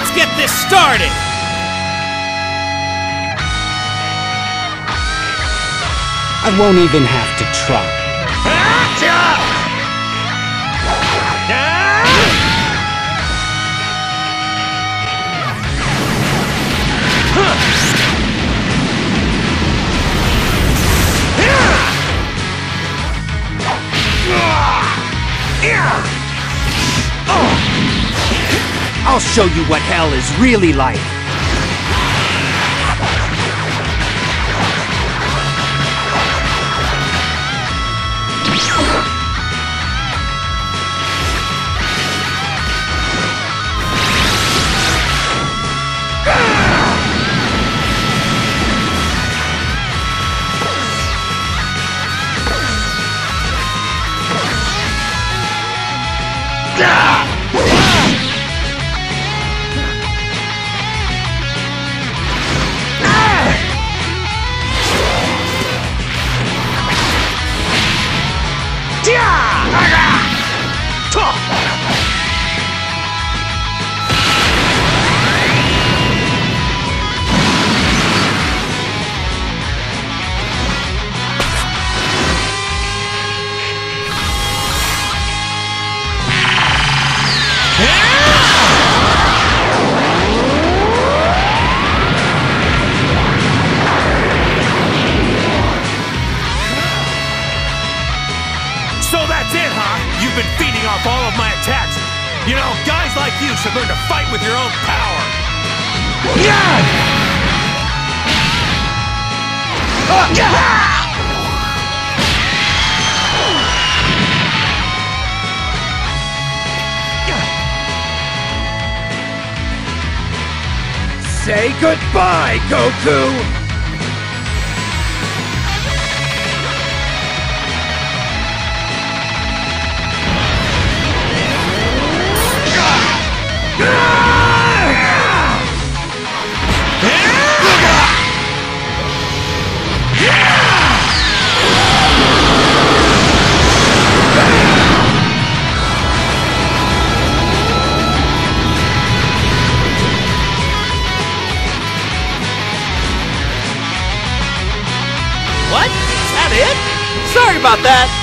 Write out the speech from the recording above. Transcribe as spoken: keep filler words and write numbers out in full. Let's get this started! I won't even have to try. Gotcha! I'll show you what hell is really like. You've been feeding off all of my attacks. You know, guys like you should learn to fight with your own power. Yeah! Uh, yeah! Say goodbye, Goku! What? Is that it? Sorry about that.